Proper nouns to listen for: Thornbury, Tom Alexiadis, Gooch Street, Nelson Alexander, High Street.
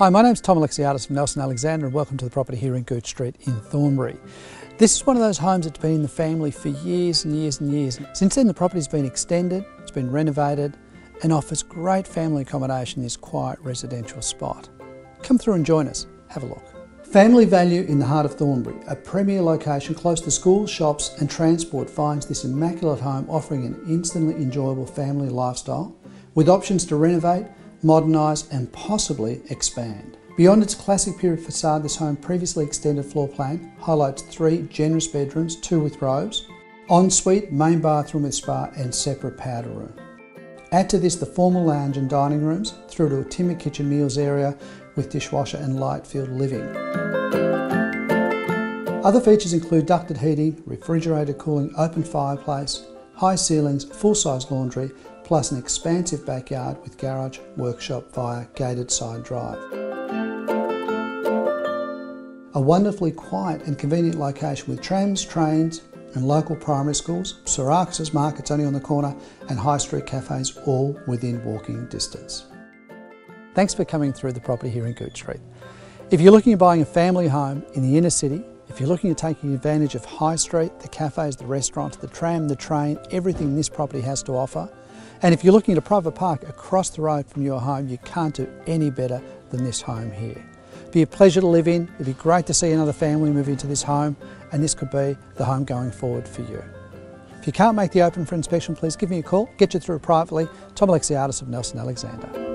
Hi, my name's Tom Alexiadis from Nelson Alexander and welcome to the property here in Gooch Street in Thornbury. This is one of those homes that's been in the family for years and years and years. Since then the property's been extended, it's been renovated and offers great family accommodation in this quiet residential spot. Come through and join us, have a look. Family value in the heart of Thornbury, a premier location close to schools, shops and transport finds this immaculate home offering an instantly enjoyable family lifestyle with options to renovate, modernise and possibly expand. Beyond its classic period facade, this home previously extended floor plan highlights three generous bedrooms, two with robes, ensuite, main bathroom with spa and separate powder room. Add to this the formal lounge and dining rooms through to a timber kitchen meals area with dishwasher and light field living. Other features include ducted heating, refrigerated cooling, open fireplace, high ceilings, full-size laundry, plus an expansive backyard with garage, workshop via gated side drive. A wonderfully quiet and convenient location with trams, trains and local primary schools, Psarakos Market's only on the corner and high street cafes all within walking distance. Thanks for coming through the property here in Gooch Street. If you're looking at buying a family home in the inner city, if you're looking at taking advantage of High Street, the cafes, the restaurants, the tram, the train, everything this property has to offer, and if you're looking at a private park across the road from your home, you can't do any better than this home here. It'd be a pleasure to live in, it'd be great to see another family move into this home, and this could be the home going forward for you. If you can't make the open for inspection, please give me a call, get you through privately. Tom Alexiadis of Nelson Alexander.